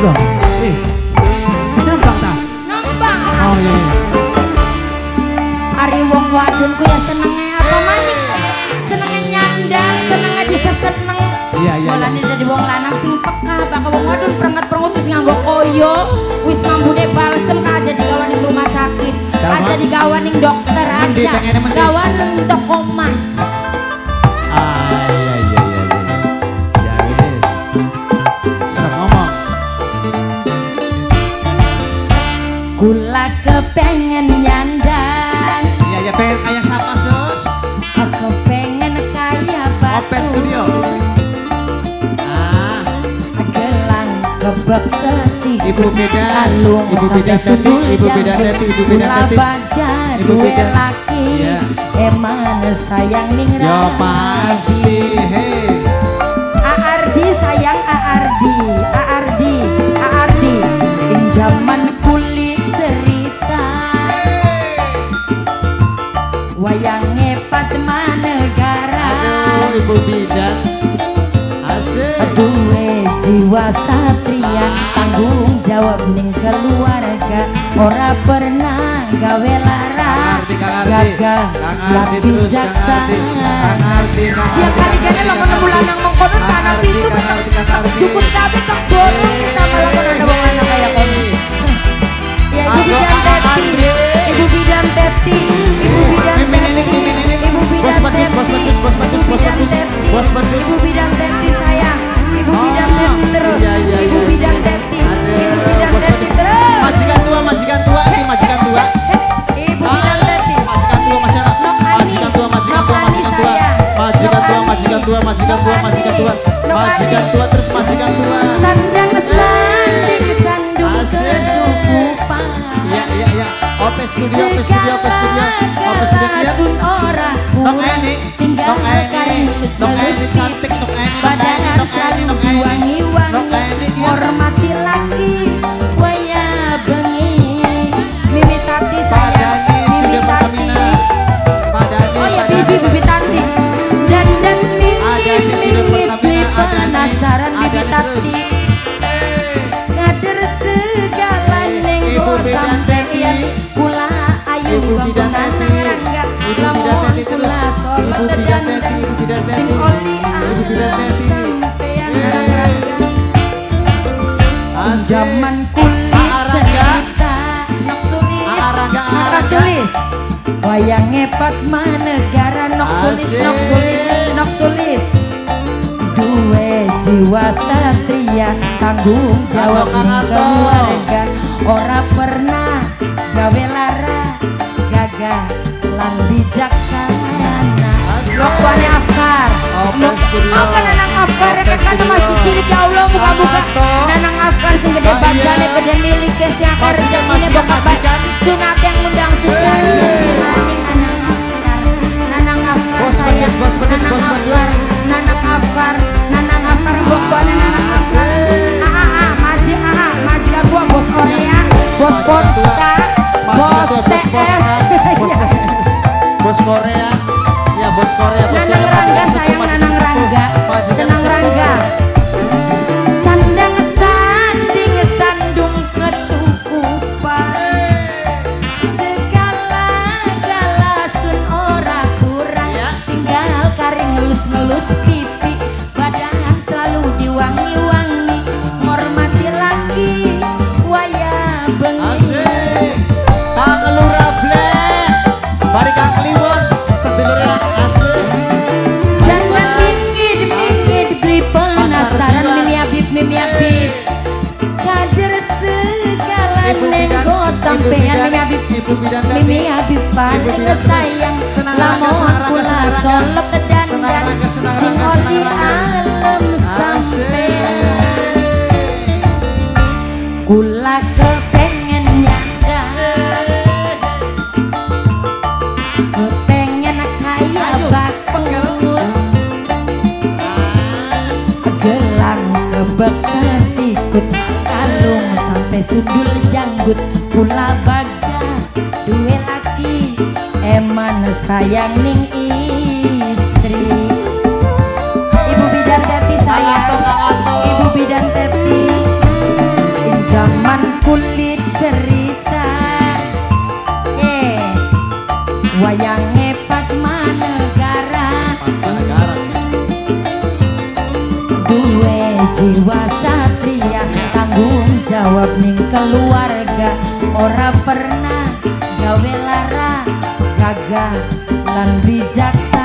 dong. Bisa nembang tak? Nembang. Oh iya. Ari wong wadon ku ya senengnya apa maning? Senengnya nyandang, senengnya bisa seneng. Iya. Mulane dari wong lanang sing peka bakal wong wadon prenget-prengut wis nganggo koyo, wis ngambune balsem aja digawani rumah sakit, aja digawani dokter, aja digawani toko emas. Kula kepengen nyandang. Iya pengen kayak siapa sus? Aku pengen kayak batu. Opes Studio. Gelang kebak sesi. Ibu beda, ibu beda teti, ibu beda teti, ibu beda teti. Baca dua laki. Emang sayang ning rasa. Ya pasti hey. Aardi sayang Aardi, Aardi, Aardi. Pinjaman. Wayangnya Padmanegara. Aduh ibu bidan asik. Duwe jiwa satria, tanggung jawab ning keluarga, ora pernah gawe larang. Gagah tapi bijaksana. Ya kali gane lamun nemu lanang mengkono tanam itu cukup tapi tak dorong kita malah ada wong lanang kaya kono. Ya ibu bidan teti, ibu bidan teti. Bos bagus. Ibu bidang teti sayang, ibu bidang teti terus, ibu bidang teti, ibu bidang teti terus. Majikan tua, si majikan tua. Ibu bidang teti. Majikan tua terus majikan tua. Sandang kecukupan. Iya. Opes studio. Rasun ora. Dong Eni cantik, Dong Eni hormati lagi, waya bengi, Bibi Tati saya, Bibi Tati, dan Bibi penasaran Bibi Tati, kader segala nenggo sampai yang pula ayu bangunan. Zaman kulit cerita Nok Sulis wayangnya Padmanegara Nok Sulis duwe jiwa satria, tanggung jawab keluarga, ora pernah gawe lara, gagah lan bijaksana. Lokwane afkar. Kan nanang afkar rek kan masih cilik ya Allah muka-muka. Nanang afkar sing gede bajane gede milike si akar rezekine bakal badan. Sunat yang mundang susan jeneng nanang afkar. Nanang afkar. Bos. Nanang afkar bokone nanang afkar. Majikan gua bos Korea, bos Polska, bos TS. Bos Korea. Nanang Rangga sayang, Nanang Rangga. Sandang sanding sandung kecukupan. Segala sun ora kurang. Tinggal karing ngelus pipi, badan selalu diwangi-wangi. Hormati laki, waya bengi. Asik. Tak lura blek. Mari kang kliwon sedelurnya asik. Dan mingit beri penasaran mimi abib. Kader segala nenggo sampean mimi abib paling sayang. Lama aku lah solok dan singor di alam sampean. Kula kepengen nyandang. Pengen kaya batu, gelang kebak sesikut, kalung sampai sundul janggut, pula baca duwe laki, eman sayang ning istri. Ibu bidan teti sayang, ibu bidan teti. Jiwa satria, tanggung jawab ning keluarga, ora pernah gawe lara, kagak lan bijaksana.